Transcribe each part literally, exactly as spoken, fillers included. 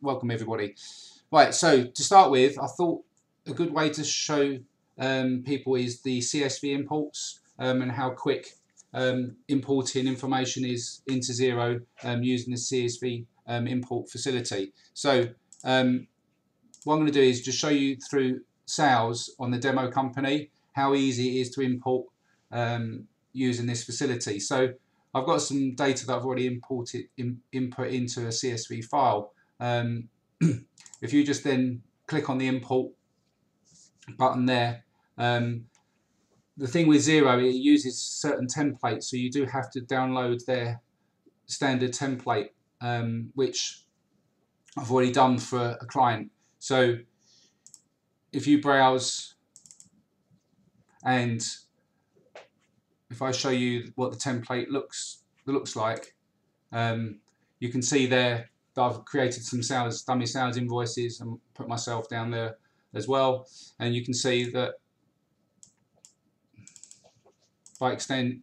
welcome everybody. Right, so to start with, I thought a good way to show um, people is the C S V imports um, and how quick um, importing information is into Xero um, using the C S V um, import facility. So um, what I'm going to do is just show you through sales on the demo company how easy it is to import um, using this facility. So I've got some data that I've already imported in, input into a C S V file. Um, if you just then click on the import button there, um, the thing with Xero, it uses certain templates, so you do have to download their standard template, um, which I've already done for a client. So if you browse, and if I show you what the template looks looks like, um, you can see there that I've created some sales, dummy sales invoices, and put myself down there as well. And you can see that if I extend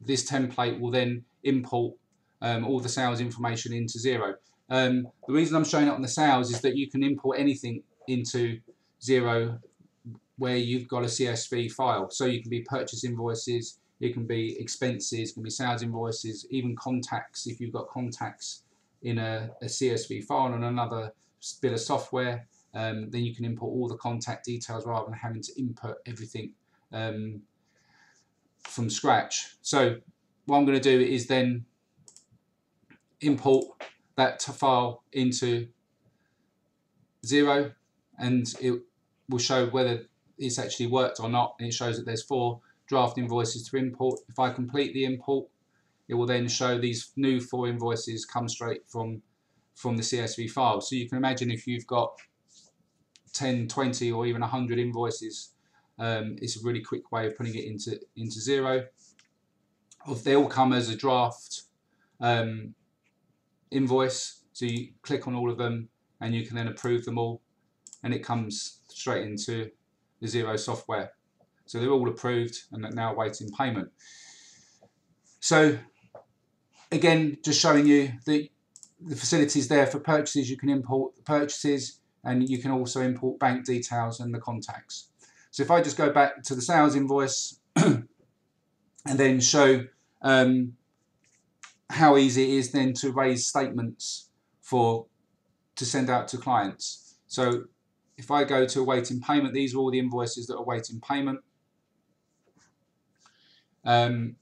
this template, will then import um, all the sales information into Xero. Um, the reason I'm showing it on the sales is that you can import anything into Xero where you've got a C S V file. So you can be purchase invoices, it can be expenses, it can be sales invoices, even contacts if you've got contacts in a, a C S V file on another bit of software. Um, then you can import all the contact details rather than having to input everything um, from scratch. So what I'm going to do is then import that file into Xero, and it will show whether it's actually worked or not, and it shows that there's four draft invoices to import. If I complete the import, it will then show these new four invoices come straight from from the C S V file. So you can imagine if you've got ten, twenty or even a hundred invoices, um, it's a really quick way of putting it into into Xero. If they all come as a draft um, invoice, so you click on all of them and you can then approve them all, and it comes straight into the Xero software. So they're all approved and are now awaiting payment. So again, just showing you the, the facilities there for purchases. You can import the purchases, and you can also import bank details and the contacts. So if I just go back to the sales invoice and then show um, how easy it is then to raise statements for to send out to clients. So if I go to awaiting payment, these are all the invoices that are awaiting payment. Um,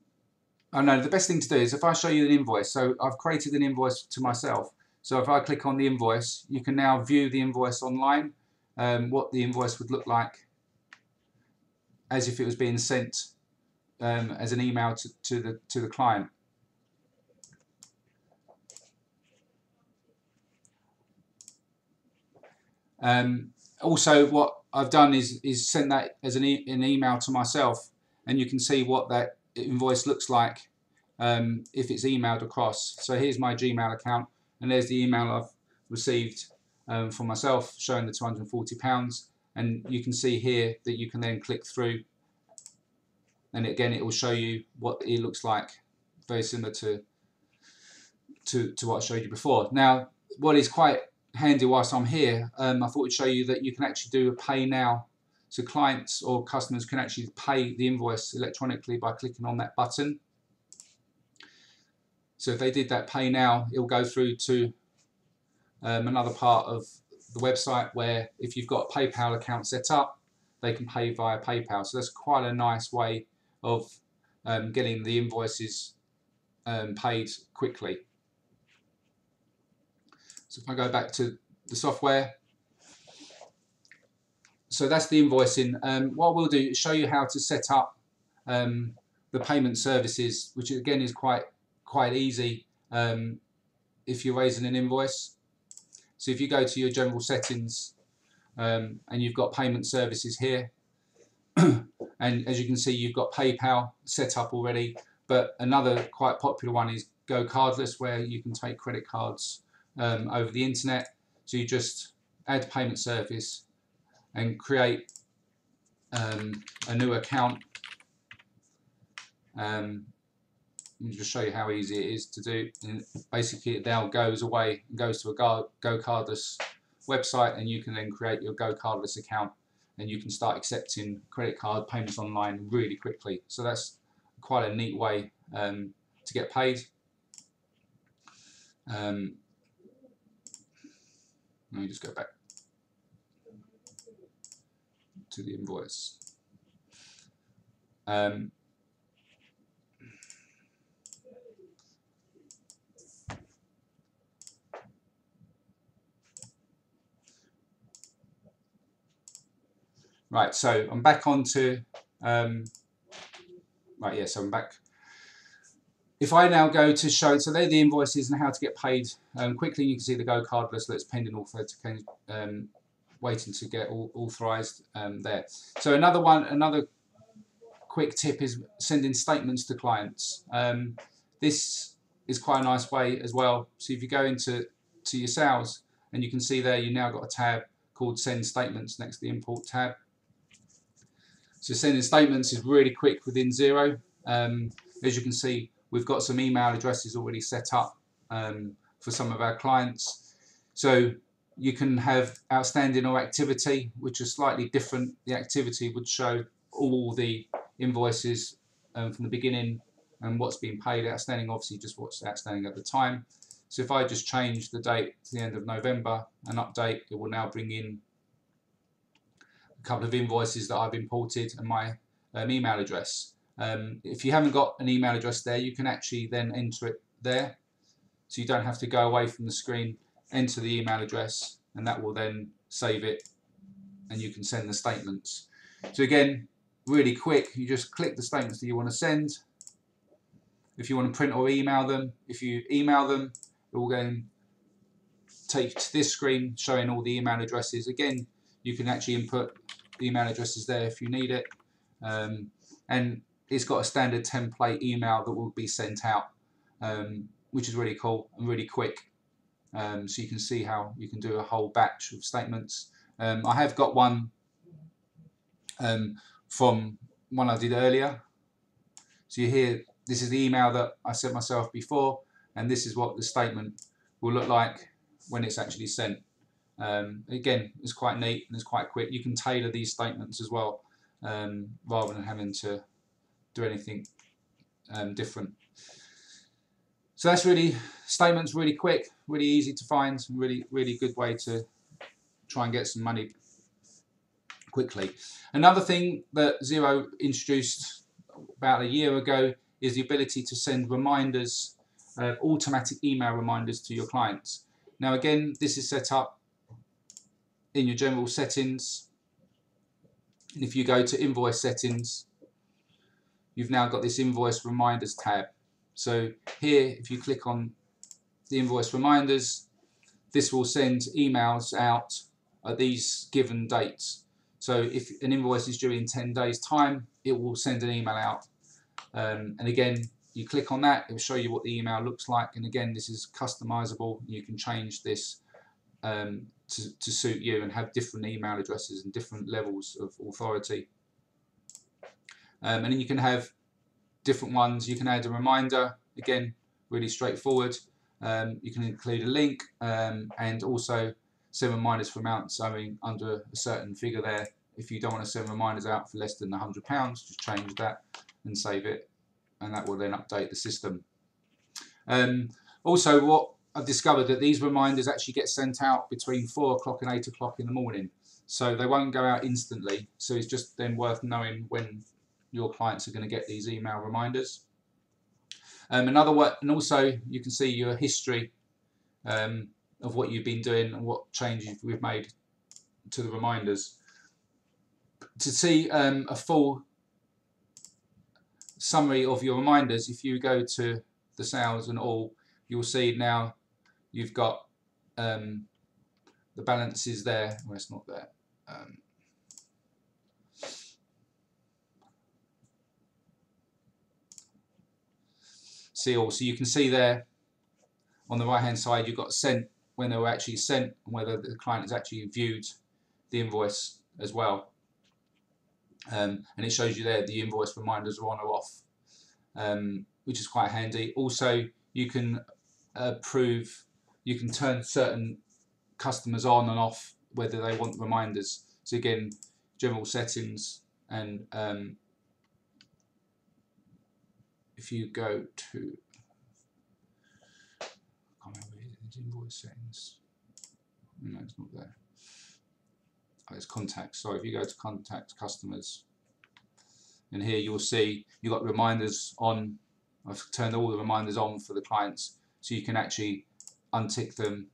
oh no, the best thing to do is if I show you an invoice. So I've created an invoice to myself. So if I click on the invoice, you can now view the invoice online, um, what the invoice would look like as if it was being sent um, as an email to, to, the, to the client. Um, Also, what I've done is, is sent that as an, e an email to myself, and you can see what that invoice looks like um, if it's emailed across. So here's my Gmail account, and there's the email I've received um, for myself showing the two hundred and forty pounds, and you can see here that you can then click through, and again it will show you what it looks like, very similar to, to, to what I showed you before. Now, what is quite handy whilst I'm here, um, I thought I'd show you that you can actually do a pay now, so clients or customers can actually pay the invoice electronically by clicking on that button. So if they did that pay now, it'll go through to um, another part of the website where if you've got a PayPal account set up, they can pay via PayPal. So that's quite a nice way of um, getting the invoices um, paid quickly. So if I go back to the software, so that's the invoicing. Um, what we'll do is show you how to set up um, the payment services, which again is quite quite easy um, if you're raising an invoice. So if you go to your general settings um, and you've got payment services here, and as you can see you've got PayPal set up already, but another quite popular one is GoCardless, where you can take credit cards Um, over the internet. So you just add payment service and create um, a new account, um, and just show you how easy it is to do. And basically, it now goes away and goes to a GoCardless website, and you can then create your GoCardless account, and you can start accepting credit card payments online really quickly. So that's quite a neat way um, to get paid. Um, let me just go back to the invoice. Um, Right, so I'm back onto, um, right, yeah, so I'm back. If I now go to show, so they're the invoices and how to get paid um, quickly. You can see the GoCardless that's pending authentication, um, waiting to get all, authorized um, there. So another one, another quick tip is sending statements to clients. Um, this is quite a nice way as well. So if you go into to your sales, and you can see there, you now got a tab called Send Statements next to the Import tab. So sending statements is really quick within Xero. Um, as you can see, we've got some email addresses already set up um, for some of our clients. So you can have outstanding or activity, which is slightly different. The activity would show all the invoices um, from the beginning and what's been paid. Outstanding, obviously, just what's outstanding at the time. So if I just change the date to the end of November and update, it will now bring in couple of invoices that I've imported and my um, email address. Um, if you haven't got an email address there, you can actually then enter it there, so you don't have to go away from the screen, enter the email address, and that will then save it, and you can send the statements. So again, really quick, you just click the statements that you want to send. If you want to print or email them, if you email them, it will then take to this screen showing all the email addresses. Again, you can actually input the email addresses there if you need it, um, and it's got a standard template email that will be sent out, um, which is really cool and really quick. Um, so you can see how you can do a whole batch of statements. Um, I have got one um, from one I did earlier. So you hear this is the email that I sent myself before, and this is what the statement will look like when it's actually sent. Um, again, it's quite neat and it's quite quick. You can tailor these statements as well, um, rather than having to do anything um, different. So that's really statements, really quick, really easy to find, and really, really good way to try and get some money quickly. Another thing that Xero introduced about a year ago is the ability to send reminders, uh, automatic email reminders to your clients. Now again, this is set up in your general settings, and if you go to invoice settings, you've now got this invoice reminders tab. So here, if you click on the invoice reminders, this will send emails out at these given dates. So if an invoice is due in ten days time, it will send an email out, um, and again, you click on that, it will show you what the email looks like, and again, this is customizable. You can change this um, To, to suit you and have different email addresses and different levels of authority. Um, and then you can have different ones. You can add a reminder, again, really straightforward. Um, you can include a link, um, and also send reminders for amounts owing under a certain figure there. If you don't want to send reminders out for less than one hundred pounds, just change that and save it, and that will then update the system. Um, also, what I've discovered that these reminders actually get sent out between four o'clock and eight o'clock in the morning, so they won't go out instantly. So it's just then worth knowing when your clients are going to get these email reminders. Um, another one, and also you can see your history um, of what you've been doing and what changes we've made to the reminders. To see um, a full summary of your reminders, if you go to the sales and all, you'll see now. You've got um, the balances there. Well, it's not there. Um, see all. So you can see there on the right-hand side, you've got sent, when they were actually sent, and whether the client has actually viewed the invoice as well. Um, and it shows you there the invoice reminders are on or off. Um, which is quite handy. Also, you can approve, you can turn certain customers on and off whether they want reminders. So again, general settings, and um, if you go to, I can't remember the invoice settings. No, it's not there. Oh, it's contacts. So if you go to contact customers, and here you'll see you've got reminders on. I've turned all the reminders on for the clients, so you can actually untick them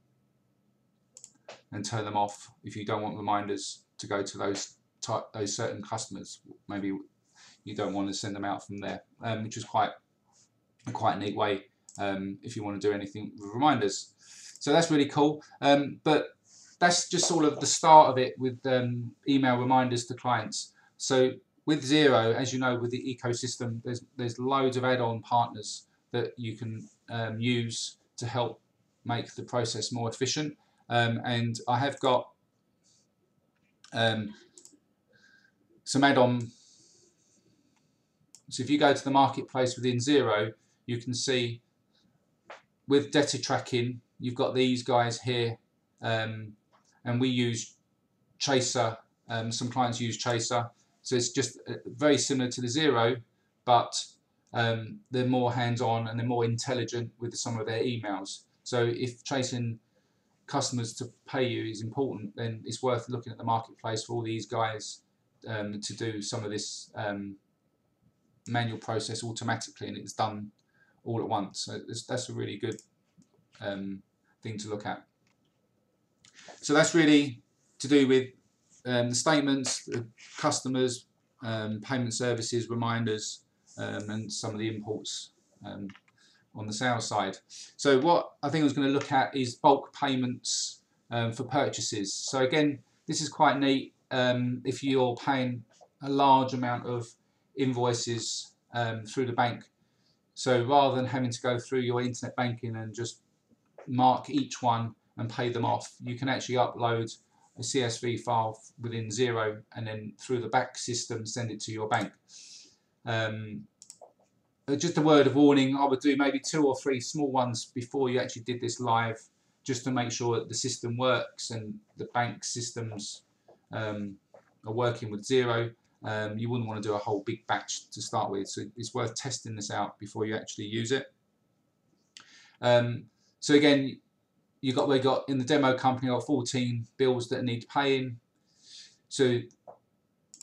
and turn them off if you don't want reminders to go to those type, those certain customers. Maybe you don't want to send them out from there, um, which is quite a quite neat way um, if you want to do anything with reminders. So that's really cool. Um, but that's just sort of the start of it with um, email reminders to clients. So with Xero, as you know, with the ecosystem, there's there's loads of add-on partners that you can um, use to help make the process more efficient. Um, and I have got um, some add-on. So if you go to the marketplace within Xero, you can see with debtor tracking, you've got these guys here, um, and we use Chaser. Um, some clients use Chaser. So it's just very similar to the Xero, but um, they're more hands-on and they're more intelligent with some of their emails. So if chasing customers to pay you is important, then it's worth looking at the marketplace for all these guys um, to do some of this um, manual process automatically, and it's done all at once. So that's a really good um, thing to look at. So that's really to do with Um, the statements, the customers, um, payment services, reminders, um, and some of the imports um, on the sales side. So what I think I was going to look at is bulk payments um, for purchases. So again, this is quite neat um, if you're paying a large amount of invoices um, through the bank. So rather than having to go through your internet banking and just mark each one and pay them off, you can actually upload a C S V file within Xero and then through the B A C S system send it to your bank. Um, just a word of warning, I would do maybe two or three small ones before you actually did this live, just to make sure that the system works and the bank systems um, are working with Xero. Um, you wouldn't want to do a whole big batch to start with, so it's worth testing this out before you actually use it. Um, so again, You've got, we got in the demo company are fourteen bills that need paying. So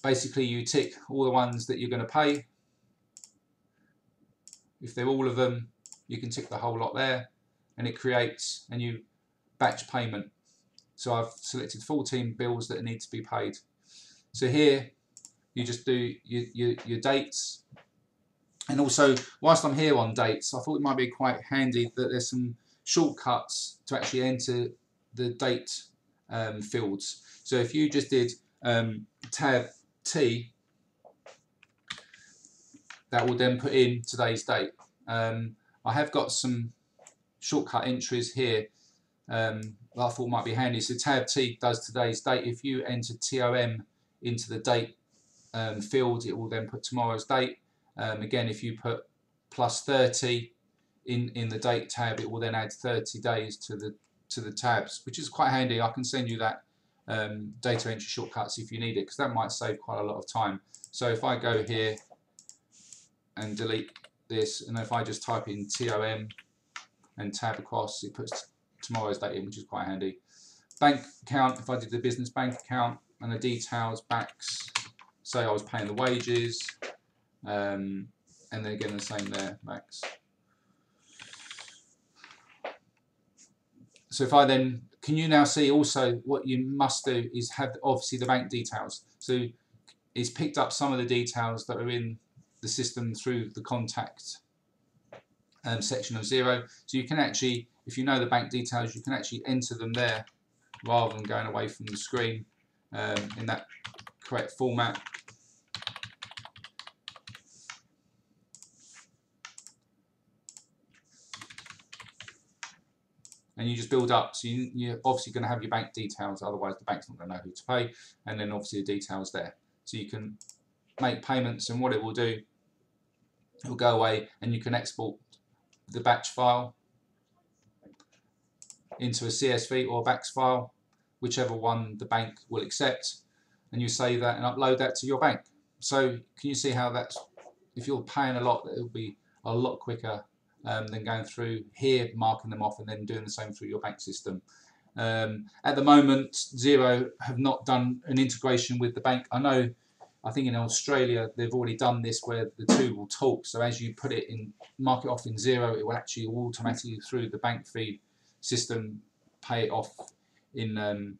basically you tick all the ones that you're going to pay. If they're all of them, you can tick the whole lot there, and it creates a new batch payment. So I've selected fourteen bills that need to be paid. So here you just do your, your, your dates. And also, whilst I'm here on dates, I thought it might be quite handy that there's some shortcuts to actually enter the date um, fields. So if you just did um, tab T, that will then put in today's date. Um, I have got some shortcut entries here um, that I thought might be handy. So tab T does today's date. If you enter T O M into the date um, field, it will then put tomorrow's date. Um, again, if you put plus thirty, In, in the date tab, it will then add thirty days to the to the tabs, which is quite handy. I can send you that um, data entry shortcuts if you need it, because that might save quite a lot of time. So if I go here and delete this, and if I just type in T O M and tab across, it puts tomorrow's date in, which is quite handy. Bank account, if I did the business bank account and the details, B A C S, say I was paying the wages, um, and then again the same there, B A C S. So if I then, can you now see also what you must do is have obviously the bank details. So it's picked up some of the details that are in the system through the contact um, section of Xero. So you can actually, if you know the bank details, you can actually enter them there rather than going away from the screen um, in that correct format. And you just build up, so you, you're obviously going to have your bank details, otherwise the bank's not going to know who to pay, and then obviously the details there. So you can make payments, and what it will do will go away, and you can export the batch file into a C S V or BACS file, whichever one the bank will accept, and you save that and upload that to your bank. So can you see how that's, if you're paying a lot, it'll be a lot quicker um, than going through here, marking them off, and then doing the same through your bank system. Um, at the moment, Xero have not done an integration with the bank. I know, I think in Australia they've already done this where the two will talk. So as you put it in, mark it off in Xero, it will actually automatically through the bank feed system pay it off in um,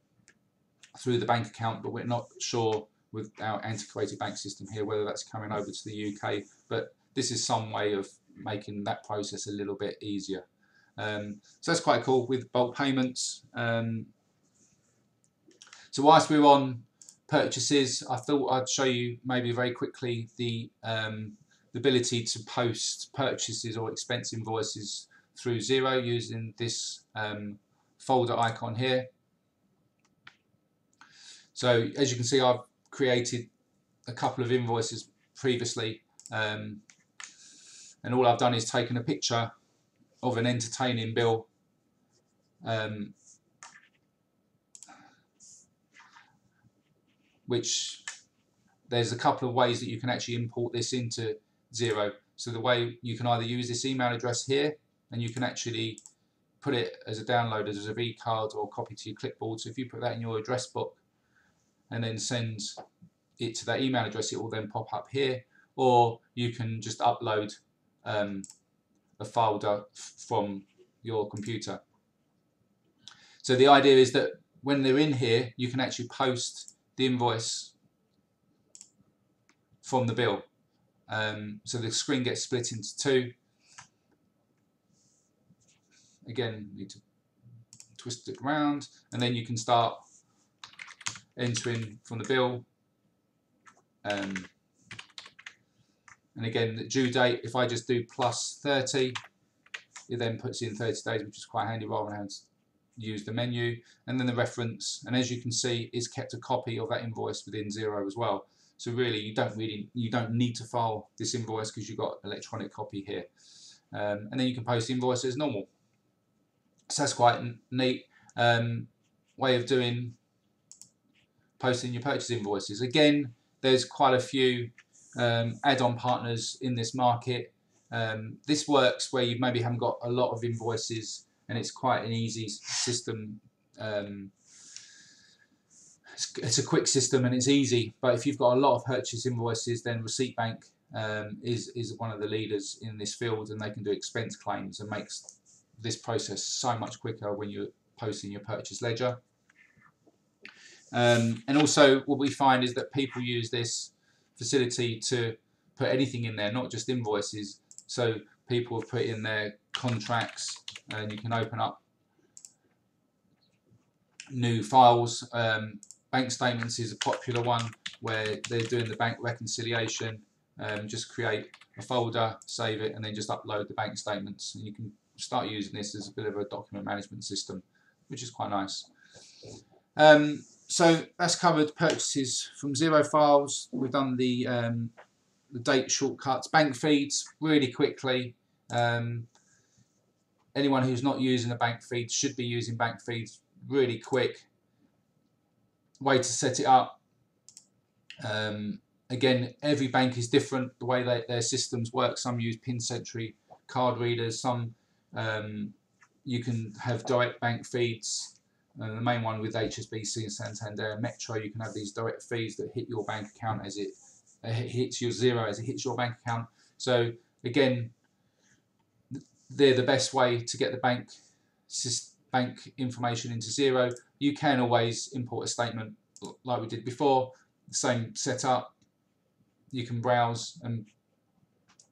through the bank account. But we're not sure with our antiquated bank system here whether that's coming over to the U K. But this is some way of making that process a little bit easier. Um, so that's quite cool with bulk payments. Um, so whilst we were on purchases, I thought I'd show you maybe very quickly the, um, the ability to post purchases or expense invoices through Xero using this um, folder icon here. So as you can see, I've created a couple of invoices previously, um, and all I've done is taken a picture of an entertaining bill, um, which there's a couple of ways that you can actually import this into Xero. So the way you can either use this email address here, and you can actually put it as a download, as a vCard, or copy to your clipboard. So if you put that in your address book and then send it to that email address, it will then pop up here. Or you can just upload um, a folder from your computer. So the idea is that when they're in here, you can actually post the invoice from the bill. Um, so the screen gets split into two. Again, need to twist it around, and then you can start entering from the bill. Um, and again, the due date, if I just do plus thirty, it then puts in thirty days, which is quite handy rather than having to use the menu. And then the reference, and as you can see, it's kept a copy of that invoice within Xero as well. So really, you don't really you don't need to file this invoice because you've got electronic copy here. Um, and then you can post the invoice as normal. So that's quite a neat um, way of doing posting your purchase invoices. Again, there's quite a few um, add-on partners in this market. Um, this works where you maybe haven't got a lot of invoices, and it's quite an easy system. Um, it's, it's a quick system and it's easy, but if you've got a lot of purchase invoices, then Receipt Bank um, is, is one of the leaders in this field, and they can do expense claims and makes this process so much quicker when you're posting your purchase ledger. Um, and also what we find is that people use this facility to put anything in there, not just invoices. So people have put in their contracts, and you can open up new files. Um, bank statements is a popular one where they're doing the bank reconciliation. Um, just create a folder, save it, and then just upload the bank statements, and you can start using this as a bit of a document management system, which is quite nice. Um, so that's covered purchases from Xero files. We've done the, um, the date shortcuts, bank feeds really quickly. Um, anyone who's not using a bank feed should be using bank feeds. Really quick way to set it up. Um, again, every bank is different the way they, their systems work. Some use PIN Sentry card readers, some Um, you can have direct bank feeds. Uh, the main one with H S B C and Santander and Metro, you can have these direct feeds that hit your bank account as it, uh, it hits your Xero, as it hits your bank account. So again, they're the best way to get the bank bank information into Xero. You can always import a statement like we did before. The same setup. You can browse and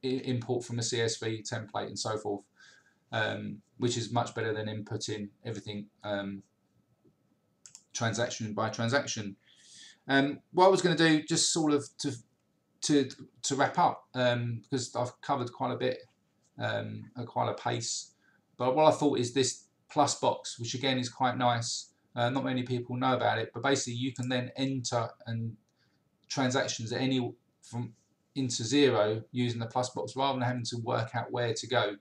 import from a C S V template and so forth. Um, which is much better than inputting everything um, transaction by transaction. Um, what I was going to do, just sort of to to to wrap up, um, because I've covered quite a bit um, at quite a pace. But what I thought is this plus box, which again is quite nice. Uh, not many people know about it, but basically you can then enter and transactions at any from into Xero using the plus box rather than having to work out where to go.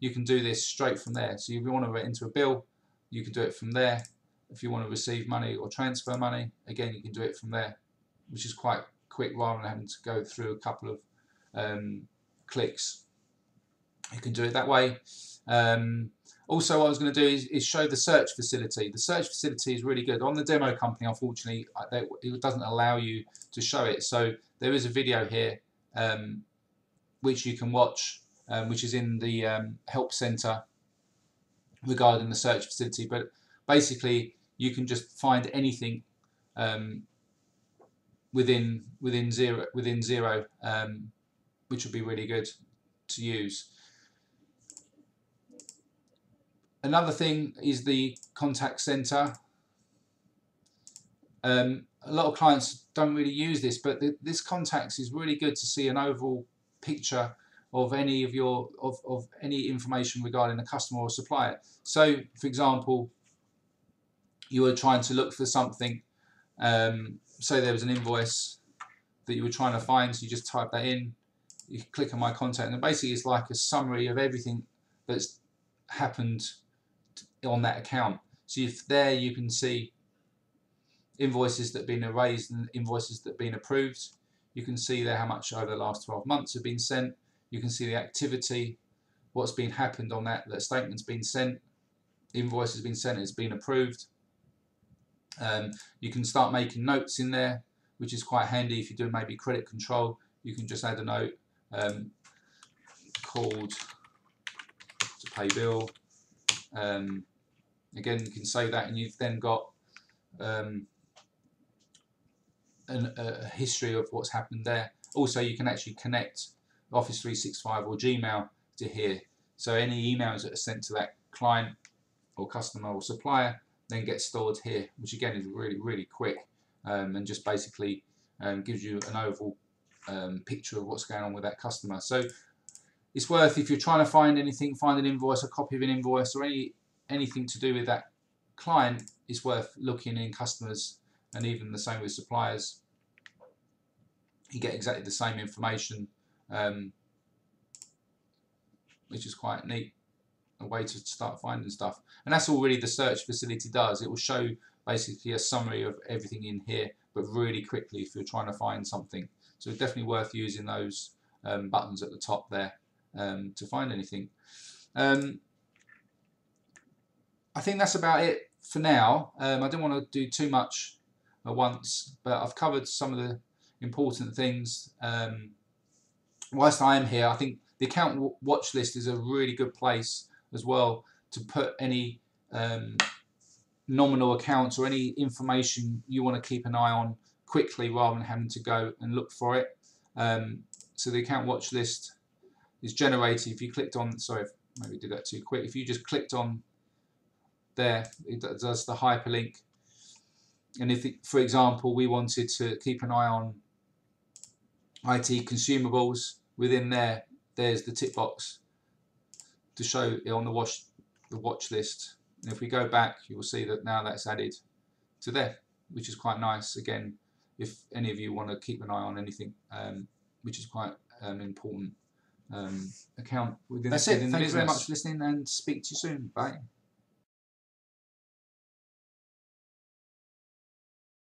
You can do this straight from there. So if you want to enter a bill, you can do it from there. If you want to receive money or transfer money, again you can do it from there, which is quite quick rather than having to go through a couple of um, clicks. You can do it that way. Um, also, what I was going to do is, is show the search facility. The search facility is really good. On the demo company, unfortunately, it doesn't allow you to show it. So there is a video here um, which you can watch, um, which is in the um, help center regarding the search facility. But basically, you can just find anything um, within within Xero within Xero, um, which would be really good to use. Another thing is the contact center. Um, a lot of clients don't really use this, but the, this contacts is really good to see an overall picture of any of your of, of any information regarding a customer or supplier. So, for example, you were trying to look for something. Um, say there was an invoice that you were trying to find, so you just type that in. You click on my contact, and basically it's like a summary of everything that's happened on that account. So if there you can see invoices that have been erased and invoices that have been approved. You can see there how much over the last twelve months have been sent. You can see the activity, what's been happened on that, that statement's been sent, invoice has been sent, it's been approved. Um, you can start making notes in there, which is quite handy if you're doing maybe credit control. You can just add a note um, called pay bill. Um, again, you can save that, and you've then got um, an, a history of what's happened there. Also, you can actually connect Office three sixty-five or Gmail to here. So any emails that are sent to that client or customer or supplier then get stored here, which again is really, really quick um, and just basically um, gives you an overall um, picture of what's going on with that customer. So it's worth, if you're trying to find anything, find an invoice, a copy of an invoice, or any anything to do with that client, it's worth looking in customers, and even the same with suppliers. You get exactly the same information, um, which is quite neat, a way to start finding stuff. And that's all really the search facility does. It will show basically a summary of everything in here, but really quickly if you're trying to find something. So it's definitely worth using those um, buttons at the top there. Um, to find anything. Um, I think that's about it for now. Um, I don't want to do too much at once, but I've covered some of the important things. Um, whilst I am here, I think the account watch list is a really good place as well to put any um, nominal accounts or any information you want to keep an eye on quickly rather than having to go and look for it. Um, so the account watch list is generated. If you clicked on, sorry, maybe did that too quick. If you just clicked on there, it does the hyperlink. And if, it, for example, we wanted to keep an eye on I T consumables, within there, there's the tick box to show it on the watch, the watch list. And if we go back, you will see that now that's added to there, which is quite nice. Again, if any of you want to keep an eye on anything, um, which is quite um, important. Um, account within, that's it. Thank you very much for listening, and speak to you soon. Bye.